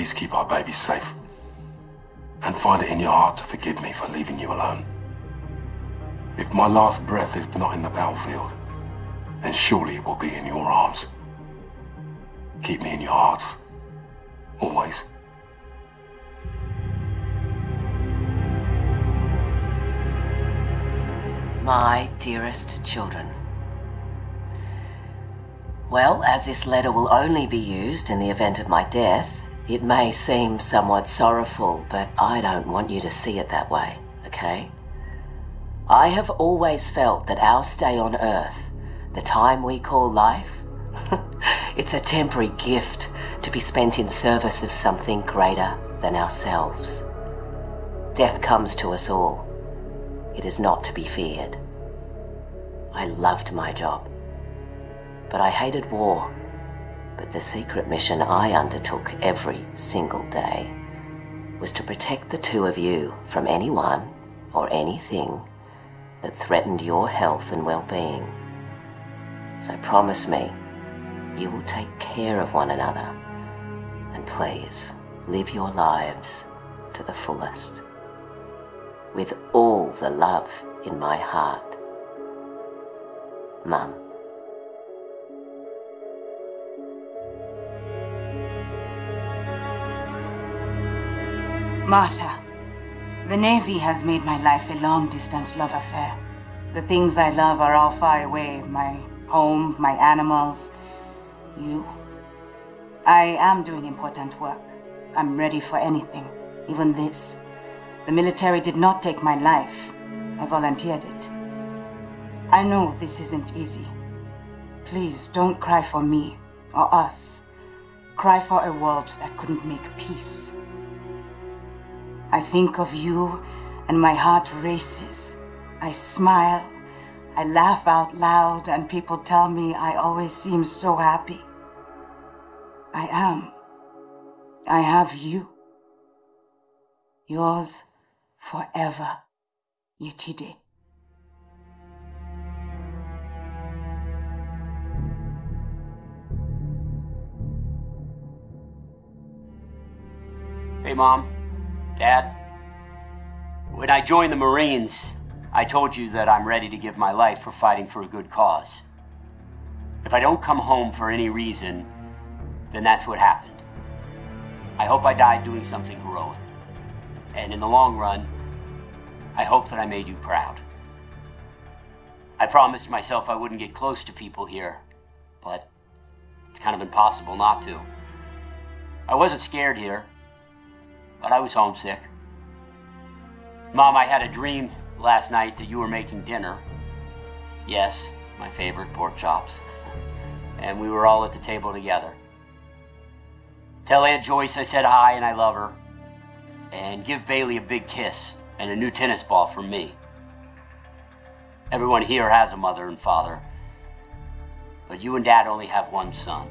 Please keep our baby safe. And find it in your heart to forgive me for leaving you alone. If my last breath is not in the battlefield, then surely it will be in your arms. Keep me in your hearts. Always. My dearest children. Well, as this letter will only be used in the event of my death, it may seem somewhat sorrowful, but I don't want you to see it that way, okay? I have always felt that our stay on Earth, the time we call life, it's a temporary gift to be spent in service of something greater than ourselves. Death comes to us all. It is not to be feared. I loved my job, but I hated war. But the secret mission I undertook every single day was to protect the two of you from anyone or anything that threatened your health and well-being. So promise me you will take care of one another, and please live your lives to the fullest. With all the love in my heart. Mum. Marta, the Navy has made my life a long-distance love affair. The things I love are all far away, my home, my animals, you. I am doing important work. I'm ready for anything, even this. The military did not take my life. I volunteered it. I know this isn't easy. Please don't cry for me or us. Cry for a world that couldn't make peace. I think of you and my heart races. I smile. I laugh out loud and people tell me I always seem so happy. I am. I have you. Yours forever, Yetide. Hey, Mom, Dad. When I joined the Marines, I told you that I'm ready to give my life for fighting for a good cause. If I don't come home for any reason, then that's what happened. I hope I died doing something heroic. And in the long run, I hope that I made you proud. I promised myself I wouldn't get close to people here, but it's kind of impossible not to. I wasn't scared here, but I was homesick. Mom, I had a dream last night that you were making dinner. Yes, my favorite pork chops. And we were all at the table together. Tell Aunt Joyce I said hi and I love her. And give Bailey a big kiss and a new tennis ball from me. Everyone here has a mother and father, but you and Dad only have one son.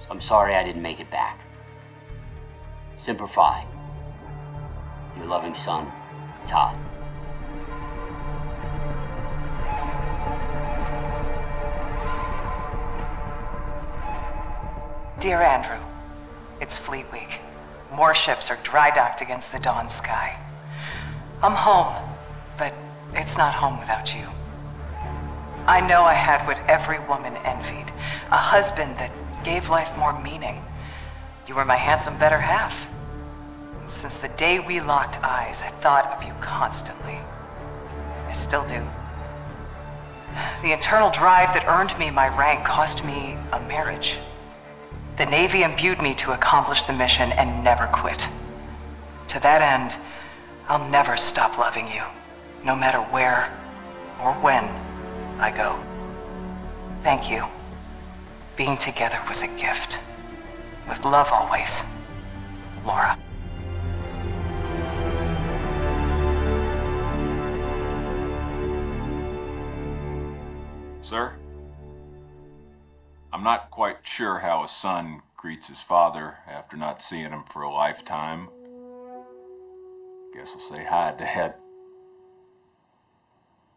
So I'm sorry I didn't make it back. Semper Fi, your loving son, Todd. Dear Andrew, it's Fleet Week. More ships are dry-docked against the dawn sky. I'm home, but it's not home without you. I know I had what every woman envied, a husband that gave life more meaning. You were my handsome better half. Since the day we locked eyes, I thought of you constantly. I still do. The internal drive that earned me my rank cost me a marriage. The Navy imbued me to accomplish the mission and never quit. To that end, I'll never stop loving you, no matter where or when I go. Thank you. Being together was a gift. With love always, Laura. Sir? I'm not quite sure how a son greets his father after not seeing him for a lifetime. Guess I'll say hi, Dad.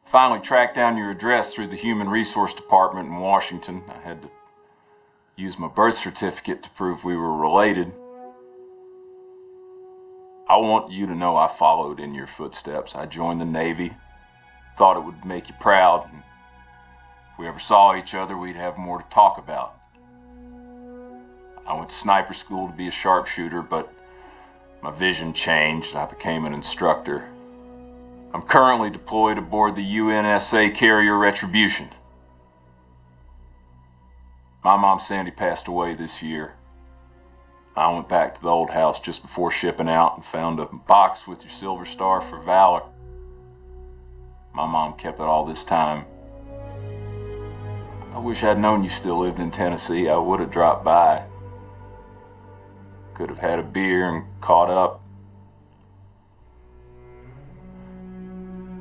Finally tracked down your address through the Human Resource Department in Washington. I had to Used my birth certificate to prove we were related. I want you to know I followed in your footsteps. I joined the Navy, thought it would make you proud. And if we ever saw each other, we'd have more to talk about. I went to sniper school to be a sharpshooter, but my vision changed. I became an instructor. I'm currently deployed aboard the UNSA carrier Retribution. My mom, Sandy, passed away this year. I went back to the old house just before shipping out and found a box with your Silver Star for Valor. My mom kept it all this time. I wish I'd known you still lived in Tennessee. I would have dropped by. Could have had a beer and caught up.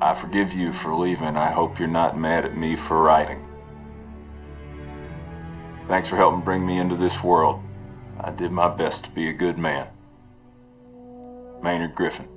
I forgive you for leaving. I hope you're not mad at me for writing. Thanks for helping bring me into this world. I did my best to be a good man. Maynard Griffin.